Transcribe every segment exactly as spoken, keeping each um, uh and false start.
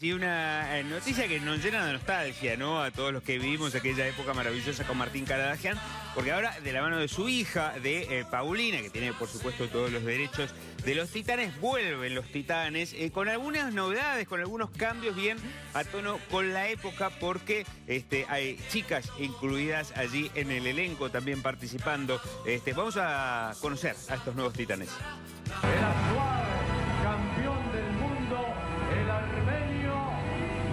Y una noticia que nos llena de nostalgia, ¿no? A todos los que vivimos aquella época maravillosa con Martín Karadagian, porque ahora de la mano de su hija, de eh, Paulina, que tiene por supuesto todos los derechos de los Titanes, vuelven los Titanes eh, con algunas novedades, con algunos cambios bien a tono con la época, porque este, hay chicas incluidas allí en el elenco también participando. Este, vamos a conocer a estos nuevos Titanes. El actual campeón del mundo, el armenio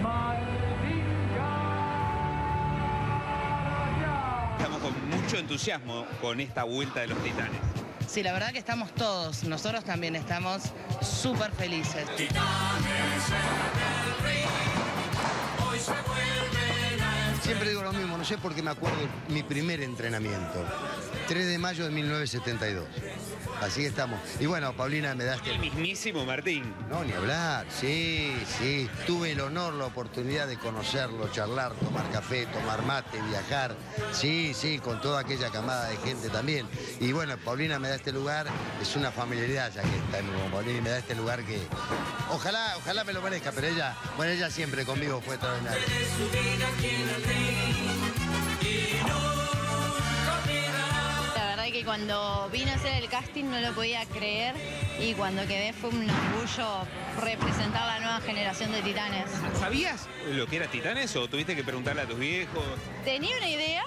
Martín Karadagian. Estamos con mucho entusiasmo con esta vuelta de los Titanes. Sí, la verdad que estamos todos, nosotros también estamos súper felices. Titanes en el Ring, hoy se vuelven a entrar. Siempre digo lo mismo, no sé por qué me acuerdo mi primer entrenamiento, tres de mayo de mil novecientos setenta y dos. Así estamos. Y bueno, Paulina, me das... El mismísimo Martín. No, ni hablar. Sí, sí. Tuve el honor, la oportunidad de conocerlo, charlar, tomar café, tomar mate, viajar. Sí, sí, con toda aquella camada de gente también. Y bueno, Paulina me da este lugar. Es una familiaridad ya que está con Paulina y me da este lugar que... Ojalá, ojalá me lo merezca, pero ella... Bueno, ella siempre conmigo fue extraordinaria. Que cuando vine a hacer el casting no lo podía creer y cuando quedé fue un orgullo representar la nueva generación de Titanes. ¿Sabías lo que era Titanes o tuviste que preguntarle a tus viejos? Tenía una idea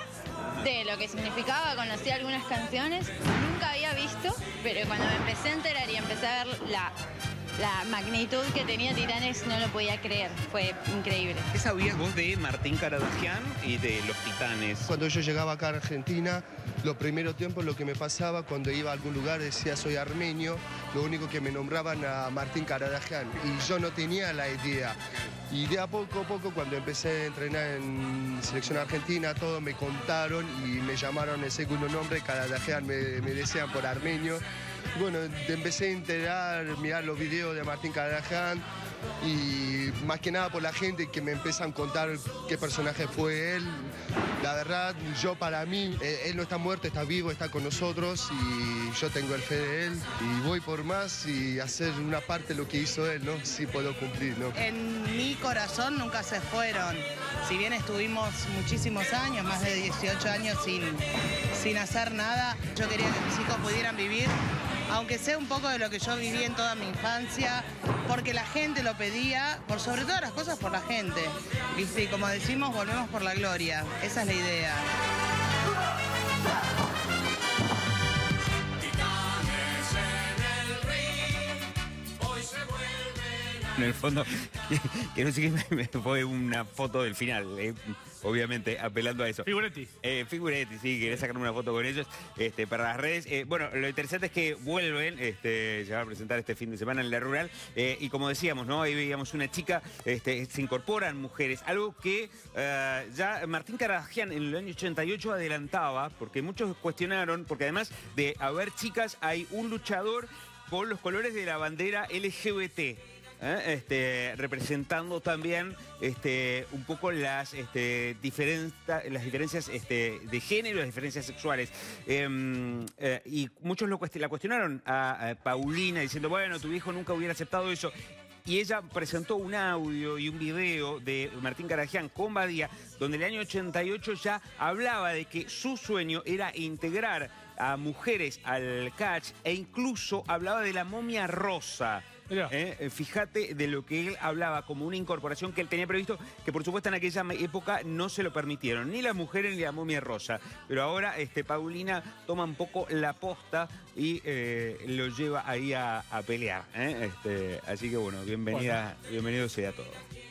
de lo que significaba, conocía algunas canciones, nunca había visto, pero cuando me empecé a enterar y empecé a ver la, la magnitud que tenía Titanes no lo podía creer, fue increíble. ¿Qué sabías vos de Martín Karadagian y de los Titanes? Cuando yo llegaba acá a Argentina, los primeros tiempos lo que me pasaba cuando iba a algún lugar decía soy armenio, lo único que me nombraban a Martín Karadagian y yo no tenía la idea. Y de a poco a poco cuando empecé a entrenar en selección argentina todos me contaron y me llamaron el segundo nombre, Karadagian me, me decían por armenio. Bueno, empecé a enterar, mirar los videos de Martín Karadagian y más que nada por la gente que me empiezan a contar qué personaje fue él. La verdad, yo para mí, él no está muerto, está vivo, está con nosotros y yo tengo el fe de él y voy por más y hacer una parte de lo que hizo él, ¿no? Sí puedo cumplir, ¿no? En mi corazón nunca se fueron. Si bien estuvimos muchísimos años, más de dieciocho años sin, sin hacer nada, yo quería que mis hijos pudieran vivir, aunque sea un poco de lo que yo viví en toda mi infancia, porque la gente lo pedía, por sobre todas las cosas por la gente. ¿Viste? Y como decimos, volvemos por la gloria. Esa es la idea. En el fondo, quiero decir que me fue una foto del final, eh, obviamente, apelando a eso. Figuretti. Eh, Figuretti, sí, quería sacarme una foto con ellos este, para las redes. Eh, bueno, lo interesante es que vuelven, este, se va a presentar este fin de semana en La Rural, eh, y como decíamos, ¿no? Ahí veíamos una chica, este, se incorporan mujeres, algo que eh, ya Martín Karadagian en el año ochenta y ocho adelantaba, porque muchos cuestionaron, porque además de haber chicas, hay un luchador con los colores de la bandera L G B T. ¿Eh? Este, representando también este, un poco las, este, diferen las diferencias este, de género, las diferencias sexuales. Eh, eh, y muchos lo cuest la cuestionaron a, a Paulina diciendo, bueno, tu viejo nunca hubiera aceptado eso. Y ella presentó un audio y un video de Martín Karadagian con Badía, donde en el año ochenta y ocho ya hablaba de que su sueño era integrar a mujeres al catch e incluso hablaba de la momia rosa. Eh, fíjate de lo que él hablaba como una incorporación que él tenía previsto, que por supuesto en aquella época no se lo permitieron, ni las mujeres ni la momia rosa, pero ahora este, Paulina toma un poco la posta y eh, lo lleva ahí a, a pelear, eh, este, así que bueno, bienvenida, bueno. Bienvenido sea a todos.